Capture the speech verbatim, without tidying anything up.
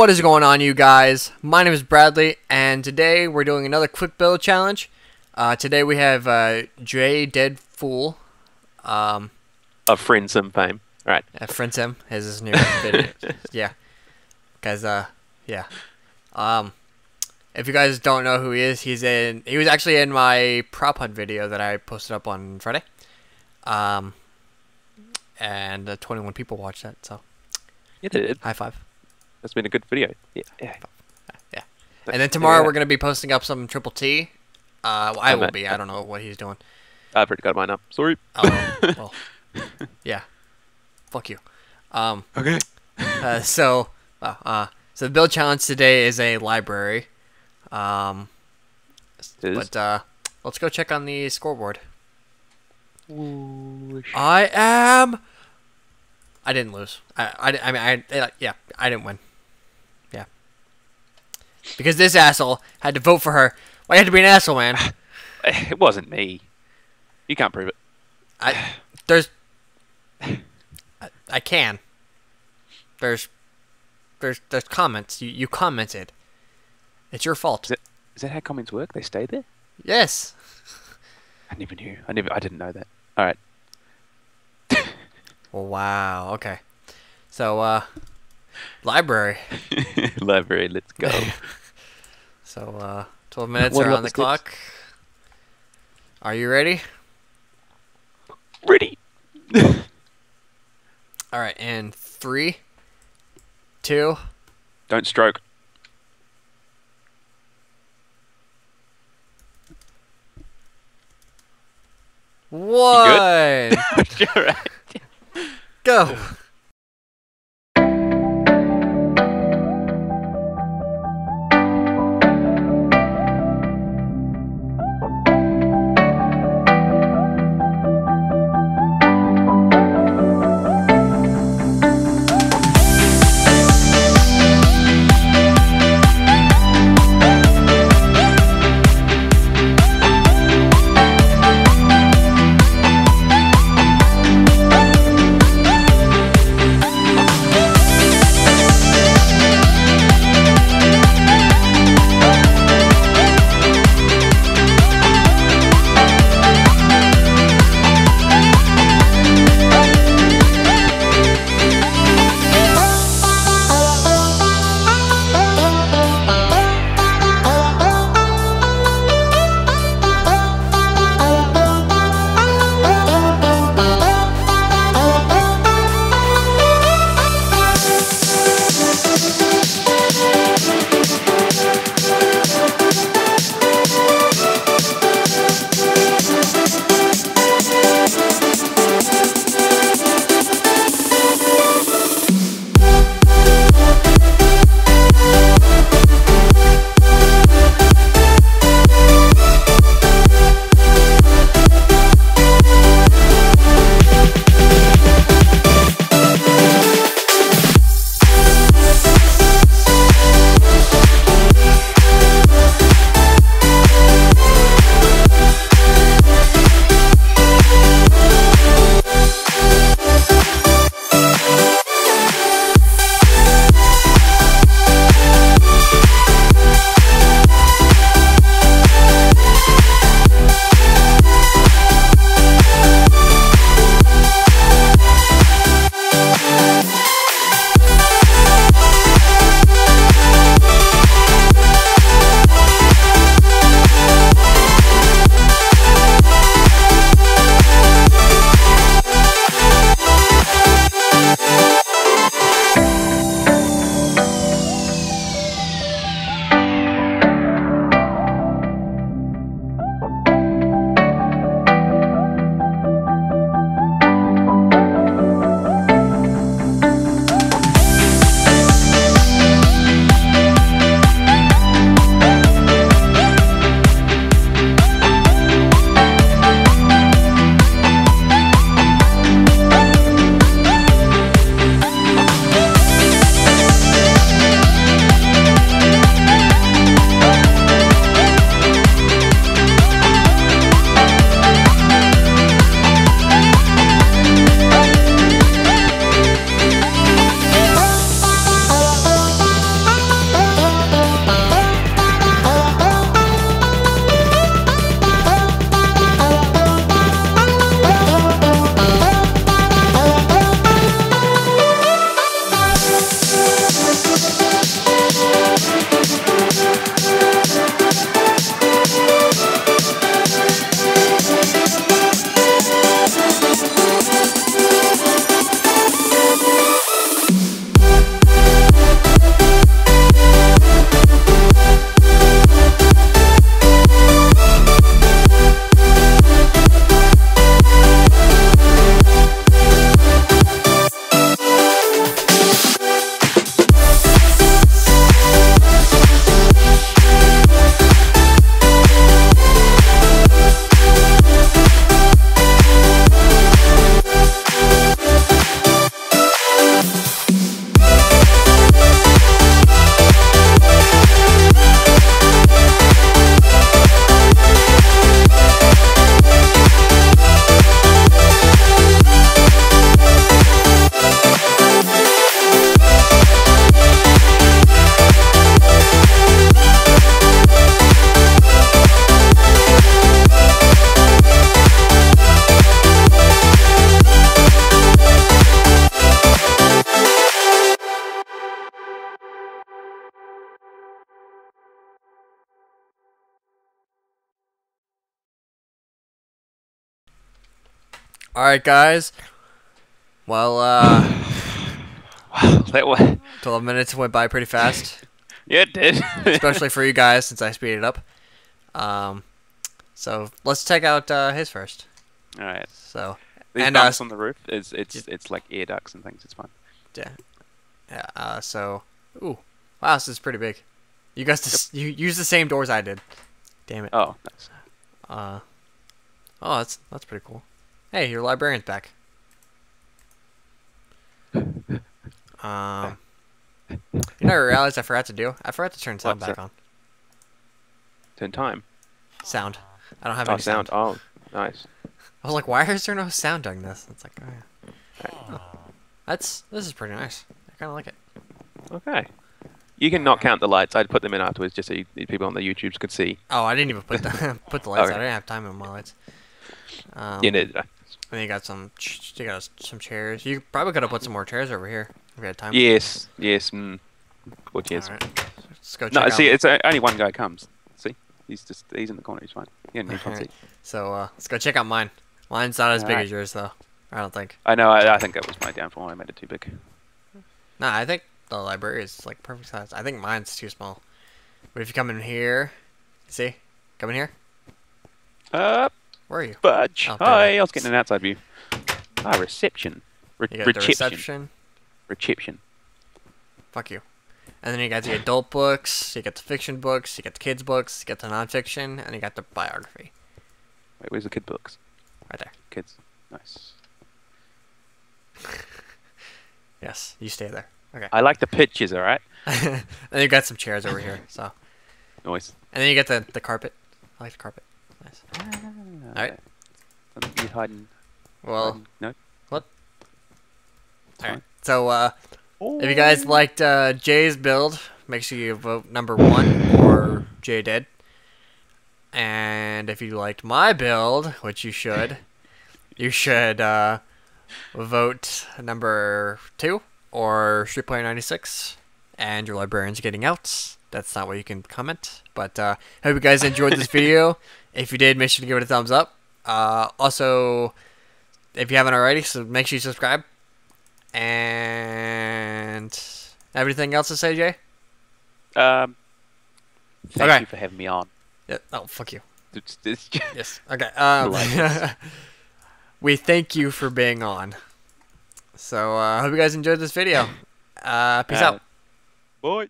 What is going on, you guys? My name is Bradley, and today we're doing another quick build challenge. Uh, today we have uh, Jay DeadFull, um, of FrenSim fame. All right, uh, FrenSim has his new video. Yeah, guys. Uh, yeah. Um, if you guys don't know who he is, he's in. He was actually in my prop hunt video that I posted up on Friday. Um, and uh, twenty-one people watched that. So, yeah, they did. High five. That's been a good video. Yeah. Yeah. Yeah. And then tomorrow yeah. we're going to be posting up some Triple T. Uh, well, I will be. I don't know what he's doing. I've already got mine up. Sorry. Oh, well. Yeah. Fuck you. Um, okay. uh, so, uh, uh, so the build challenge today is a library. Um, it is. But uh, let's go check on the scoreboard. Ooh, I am... I didn't lose. I, I, I mean, I, I, yeah, I didn't win. Because this asshole had to vote for her. Why you have to be an asshole, man? It wasn't me. You can't prove it. I there's. I, I can. There's, there's, there's comments. You you commented. It's your fault. Is, it, is that how comments work? They stay there? Yes. I never knew. I never. I didn't know that. All right. Wow. Okay. So, uh. Library. Library, let's go. So, uh, twelve minutes are on the clock. Are you ready? Ready. All right, and three, two. Don't stroke. One. You good? All right. Go. Alright, guys. Well, uh... wow, twelve minutes went by pretty fast. Yeah, it did. Especially for you guys, since I speeded it up. Um, so, let's check out uh, his first. Alright. So, these and bumps uh, on the roof, it's, it's, yeah. it's like air ducts and things, it's fine. Yeah. Yeah, uh, so... Ooh. Wow, this is pretty big. You guys just, yep. you use the same doors I did. Damn it. Oh, nice. Uh, oh, that's that's pretty cool. Hey, your librarian's back. Um, uh, you know, I realized I forgot to do. I forgot to turn sound What's back that? on. Turn time. Sound. I don't have oh, any sound. sound. Oh, nice. I was like, why is there no sound during this? It's like, oh, yeah. Right. Oh, that's this is pretty nice. I kind of like it. Okay. You can not count the lights. I'd put them in afterwards just so you, people on the YouTubes could see. Oh, I didn't even put the, put the lights okay. out. I didn't have time on my lights. Um, you did. And then you got some ch you got some chairs. You probably could have put some more chairs over here if you had time. Yes, yes. Mm. Four chairs. Right. Let's go check no, out. see, it's a, only one guy comes. See? He's just he's in the corner. He's fine. Yeah, he can't see. So uh, let's go check out mine. Mine's not as All big right. as yours, though. I don't think. I know. I, I think that was my downfall. I made it too big. No, I think... The library is like perfect size. I think mine's too small. But if you come in here, see, come in here. Uh, where are you? Budge. Oh, Hi, I was getting an outside view. Ah, reception. Re you got reception. The reception. Reception. Fuck you. And then you got the adult books. You got the fiction books. You got the kids books. You got the nonfiction, and you got the biography. Wait, where's the kid books? Right there. Kids. Nice. Yes, you stay there. Okay. I like the pictures, all right? And you got some chairs over here, so. Nice. And then you got the, the carpet. I like the carpet. Nice. All right. You're hiding. Well. Hiding. No. What? It's all fine. right. So, uh, oh. if you guys liked uh, Jay's build, make sure you vote number one or Jay Dead. And if you liked my build, which you should, you should uh, vote number two. Or Street Player ninety-six, and your librarian's getting out. That's not where you can comment. But uh, hope you guys enjoyed this video. If you did, make sure to give it a thumbs up. Uh, also, if you haven't already, so make sure you subscribe. And have anything else to say, Jay? Um, thank okay. you for having me on. Yeah. Oh, fuck you. It's, it's just yes. Okay. Um, we thank you for being on. So, I uh, hope you guys enjoyed this video. Uh, peace uh, out. Boy.